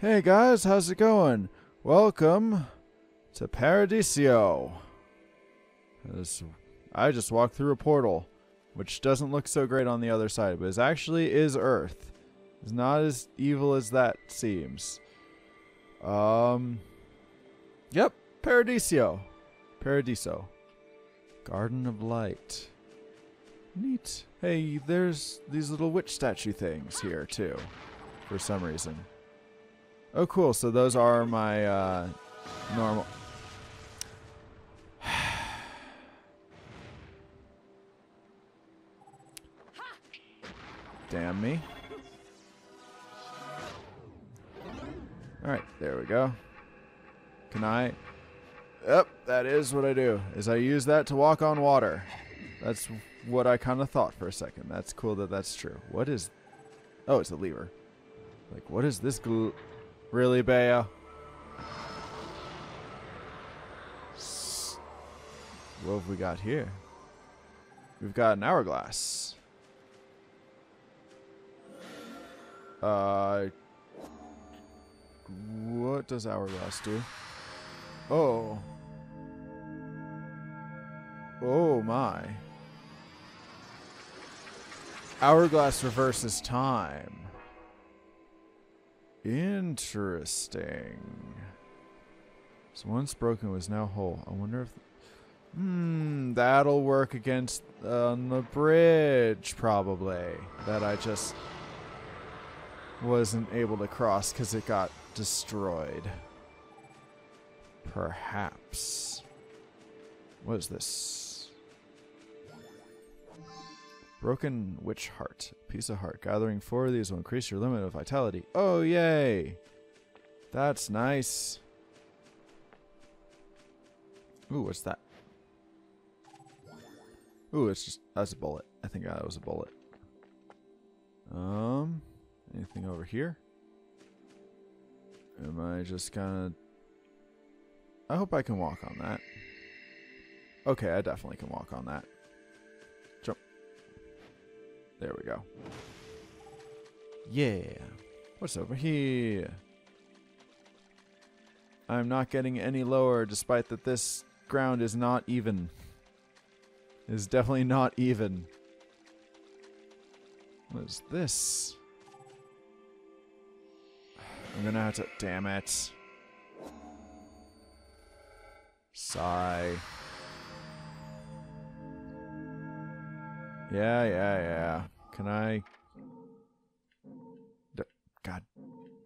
Hey guys, how's it going? Welcome to Paradiso. I just walked through a portal, which doesn't look so great on the other side, but it actually is Earth. It's not as evil as that seems. Yep, Paradiso. Paradiso. Garden of Light. Neat. Hey, there's these little witch statue things here, too, for some reason. Oh, cool. So those are my normal... Damn me. Alright, there we go. Can I... Yep, that is what I do, is I use that to walk on water. That's what I kind of thought for a second. That's cool that that's true. What is... Oh, it's a lever. Like, what is this glue... Really, Bayo? What have we got here? We've got an hourglass. What does hourglass do? Oh. Oh my. Hourglass reverses time. Interesting. So once broken was now whole. I wonder if... that'll work against the bridge, probably. That I just... wasn't able to cross because it got destroyed. Perhaps. What is this? Broken witch heart. Piece of heart. Gathering 4 of these will increase your limit of vitality. Oh, yay! That's nice. Ooh, what's that? Ooh, it's just... That's a bullet. I think that was a bullet. Anything over here? Am I just gonna... I hope I can walk on that. Okay, I definitely can walk on that. Jump. There we go. Yeah. What's over here? I'm not getting any lower despite that this ground is not even. It is definitely not even. What is this? I'm gonna have to... Damn it. Sigh. Yeah. Can I... God.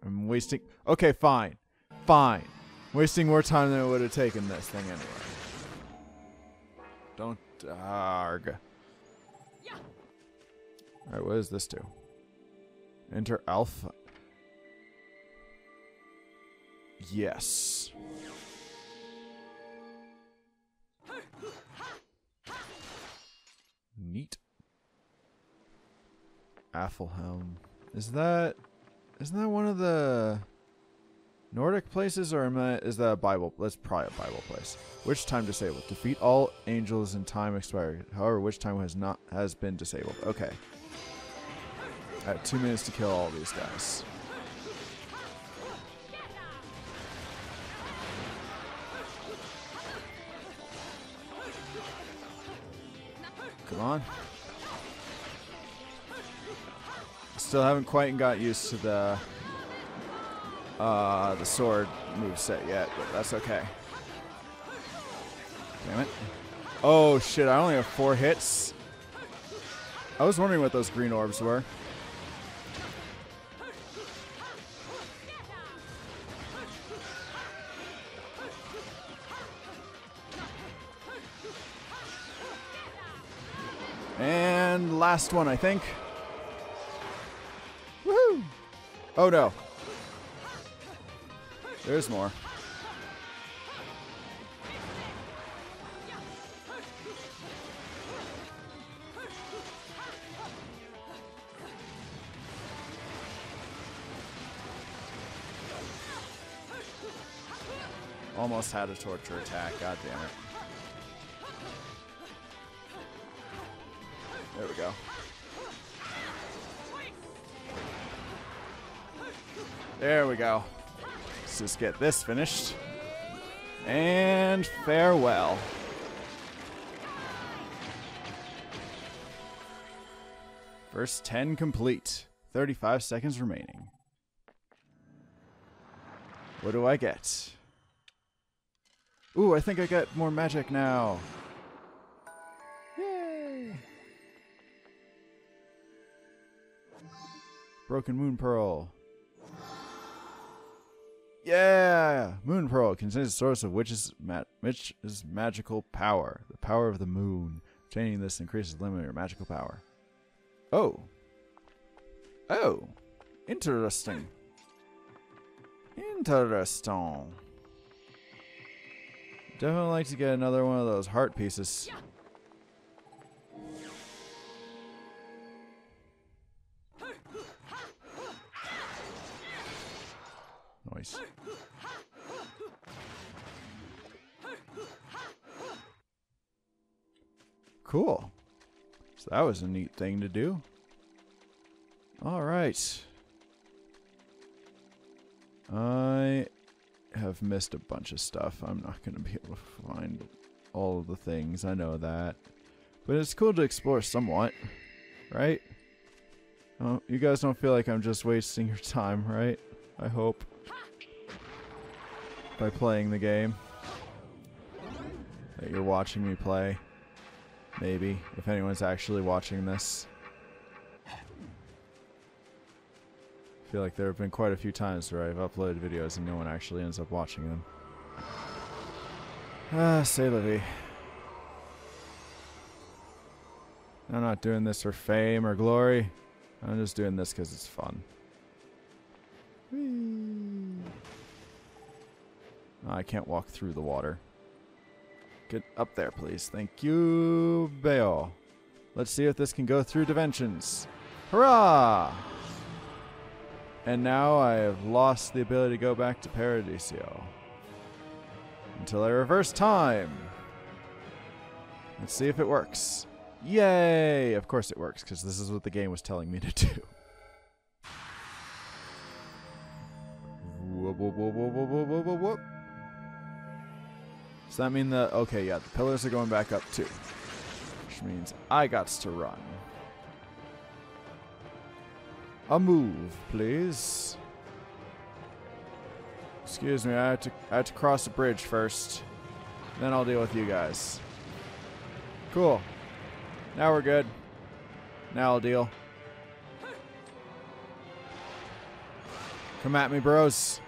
I'm wasting... Okay, fine. Fine. Wasting more time than it would have taken this thing anyway. Don't... Arg. Alright, what does this do? Enter Alpha... Yes. Neat. Alfhelm. Isn't that one of the Nordic places, or is that a Bible? That's probably a Bible place. Which time disabled? Defeat all angels in time expired. However, which time has been disabled. Okay. I have 2 minutes to kill all these guys. Come on. Still haven't quite got used to the sword moveset yet, but that's okay. Damn it. Oh shit, I only have 4 hits. I was wondering what those green orbs were. And last one, I think. Woohoo! Oh no. There's more. Almost had a torture attack, god damn it. There we go. There we go. Let's just get this finished. And farewell. First 10 complete. 35 seconds remaining. What do I get? Ooh, I think I got more magic now. Yay! Broken Moon Pearl. Yeah! Moon Pearl contains a source of which is magical power. The power of the moon. Obtaining this increases the limit of your magical power. Oh. Oh. Interesting. Interesting. Definitely like to get another one of those heart pieces. Nice. Cool. So that was a neat thing to do. Alright. I have missed a bunch of stuff. I'm not going to be able to find all of the things. I know that. But it's cool to explore somewhat, right? Oh, you guys don't feel like I'm just wasting your time, right? I hope. By playing the game. That you're watching me play. Maybe. If anyone's actually watching this. I feel like there have been quite a few times where I've uploaded videos and no one actually ends up watching them. Ah, c'est la vie. I'm not doing this for fame or glory. I'm just doing this because it's fun. I can't walk through the water. Get up there, please. Thank you, Bayo. Let's see if this can go through dimensions. Hurrah! And now I have lost the ability to go back to Paradiso. Until I reverse time. Let's see if it works. Yay! Of course it works, because this is what the game was telling me to do. Whoop, whoop, whoop, whoop, whoop, whoop, whoop, whoop. Does that mean that, okay, yeah, the pillars are going back up too. Which means I gots to run. A move, please. Excuse me, I have to cross the bridge first. Then I'll deal with you guys. Cool. Now we're good. Now I'll deal. Come at me, bros.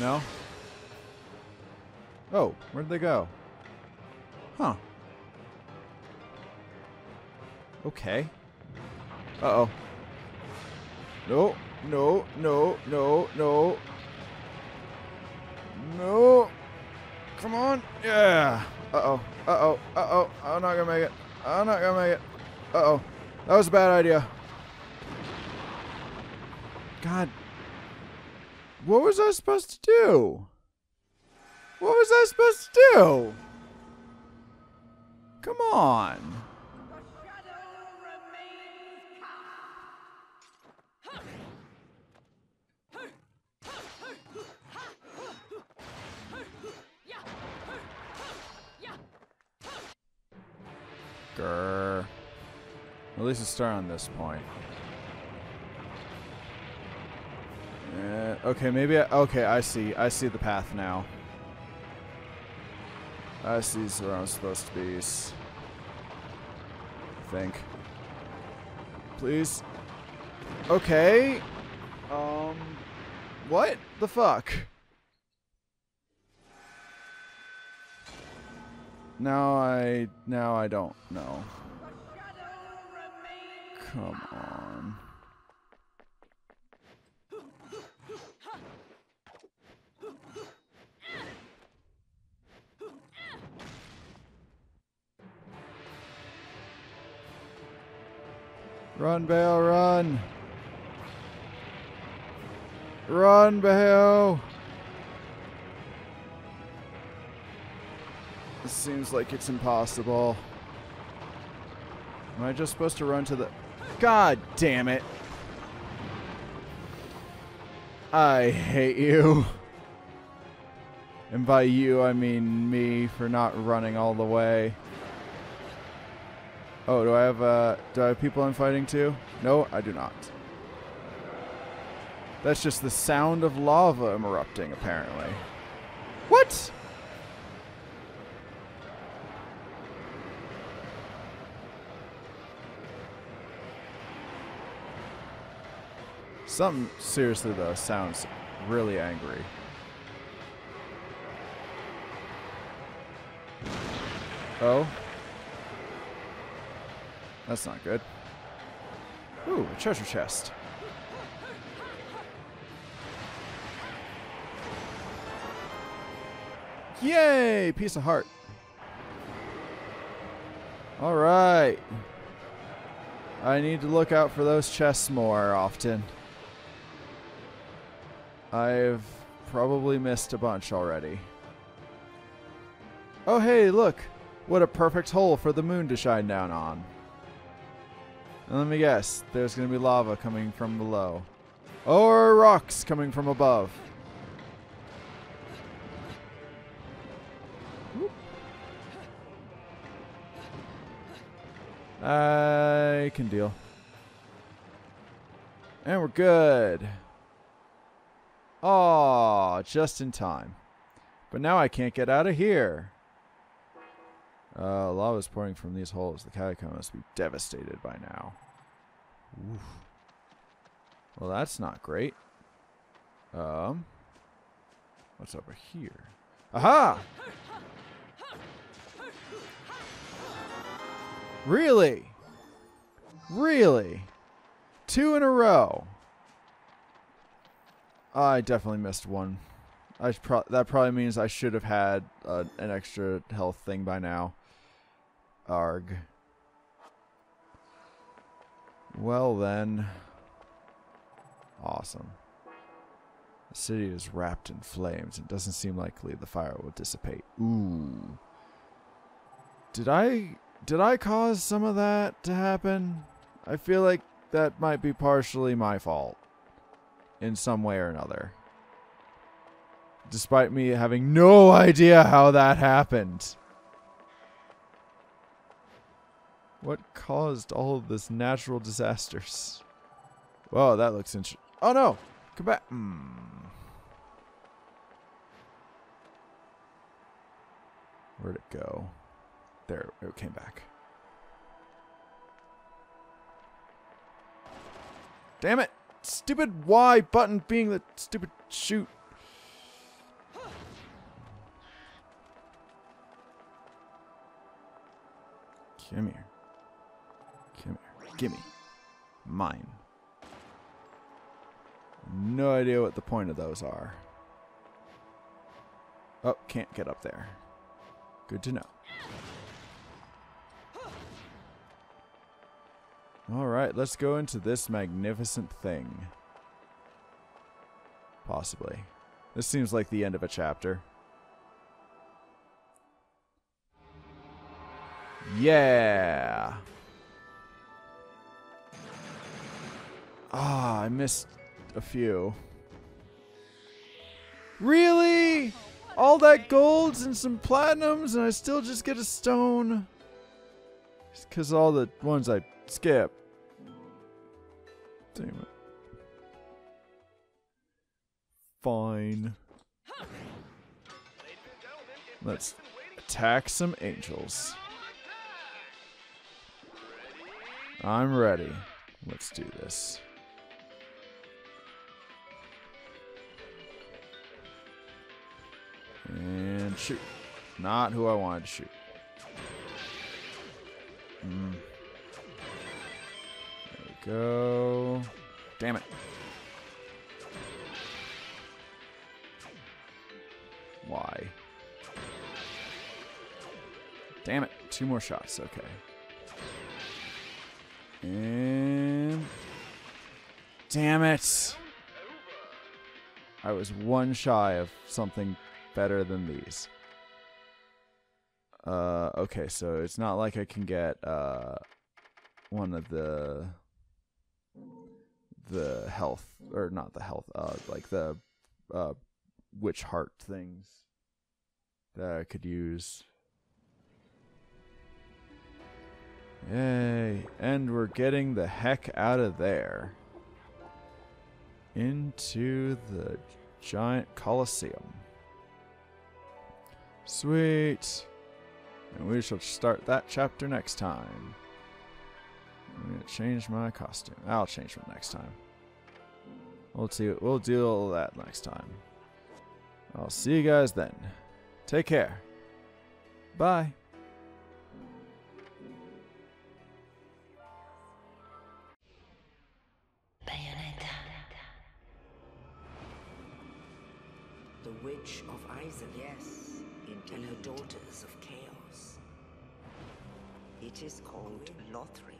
No? Oh, where'd they go? Huh. Okay. Uh-oh. No, no, no, no, no. No. Come on. Yeah. Uh-oh. Uh-oh. Uh-oh. I'm not gonna make it. I'm not gonna make it. Uh-oh. That was a bad idea. God. What was I supposed to do? What was I supposed to do? Come on. Grr. At least it's starting on this point. Okay, maybe. Okay, I see. I see the path now. I see where I'm supposed to be. I think. Please. Okay. What the fuck? Now I don't know. Come on. Run, Bayo, run! Run, Bayo! This seems like it's impossible. Am I just supposed to run to the... God damn it! I hate you. And by you, I mean me for not running all the way. Oh, do I have people I'm fighting too? No, I do not. That's just the sound of lava erupting, apparently. What? Something, seriously though, sounds really angry. Oh. That's not good. Ooh, a treasure chest. Yay! Piece of heart. Alright. I need to look out for those chests more often. I've probably missed a bunch already. Oh hey, look! What a perfect hole for the moon to shine down on. And let me guess, there's going to be lava coming from below. Or rocks coming from above. I can deal. And we're good. Aw, just in time. But now I can't get out of here. Lava's pouring from these holes. The catacomb must be devastated by now. Oof. Well, that's not great. What's over here? Aha! Really? Really? Two in a row. I definitely missed one. That probably means I should have had an extra health thing by now. Arg. Well then. Awesome. The city is wrapped in flames. It doesn't seem likely the fire will dissipate. Ooh. Did I cause some of that to happen? I feel like that might be partially my fault. In some way or another. Despite me having no idea how that happened. What caused all of this natural disasters? Whoa, that looks interesting. Oh no! Come back. Where'd it go? There, it came back. Damn it! Stupid Y button being the stupid shoot. Come here. Come here. Gimme. Mine. No idea what the point of those are. Oh, can't get up there. Good to know. Alright, let's go into this magnificent thing. Possibly. This seems like the end of a chapter. Yeah! Ah, I missed a few. Really? All that golds and some platinums and I still just get a stone? It's because all the ones I skip. Damn it. Fine. Let's attack some angels. I'm ready. Let's do this. And shoot. Not who I wanted to shoot. There we go. Damn it. Why? Damn it. Two more shots. Okay. And damn it! I was one shy of something better than these. Okay, so it's not like I can get one of the health, or not the health, like the witch heart things that I could use. Yay, and we're getting the heck out of there. Into the giant Colosseum. Sweet. And we shall start that chapter next time. I'm gonna change my costume. I'll change it next time. We'll do all that next time. I'll see you guys then. Take care. Bye. Bayonetta. The Witch of Isaac, yes, and her Daughters of Chaos. It is called Lothric.